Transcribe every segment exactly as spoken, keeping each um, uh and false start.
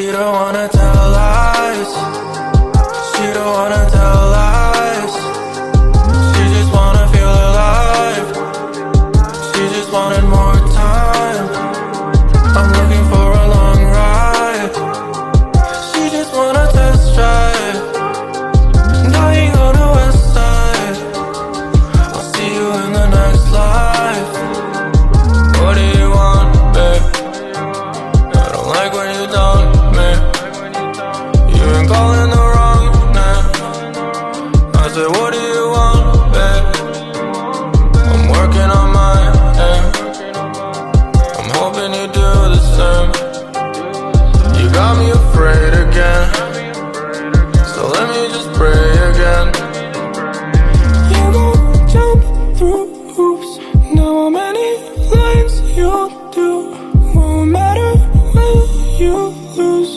She don't wanna tell lies. She don't wanna tell lies. She just wanna feel alive. She just wanted more time. I'm looking for a long ride. She just wanna test drive. Dying on the west side. I'll see you in the next life. What do you want, babe? I don't like when you don't. Calling the wrong name. I said, what do you want, babe? I'm working on my aim. I'm hoping you do the same. You got me afraid again, so let me just pray again. You gon' jump through hoops. Now how many lines you'll do. Won't matter when you lose.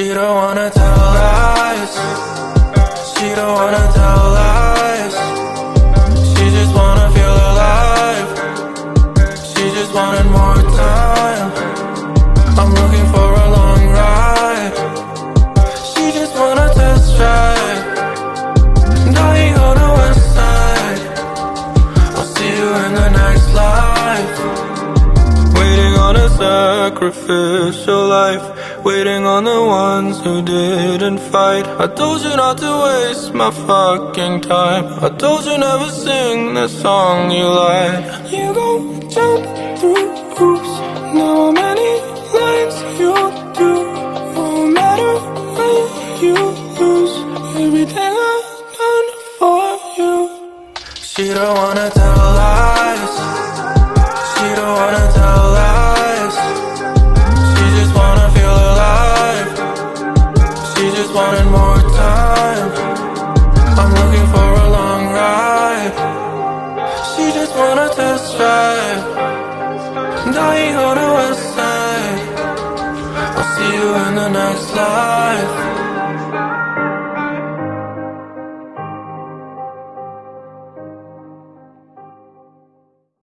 She don't wanna tell lies. She don't wanna tell lies. She just wanna feel alive. She just wanted more time. I'm looking for a long ride. She just wanna test drive. Dying on the west side. I'll see you in the next life. Waiting on a sacrificial life. Waiting on the ones who didn't fight. I told you not to waste my fucking time. I told you never sing the song you like. You gon' jump through hoops. Now how many lines you'll do. Won't matter when you lose. Everything I've done for you. She don't wanna tell lies. She don't wanna tell lies. She just wanna feel alive. She just wanted more time. I'm looking for a long ride. She just wanna test drive. Dying on the west side. I'll see you in the next life.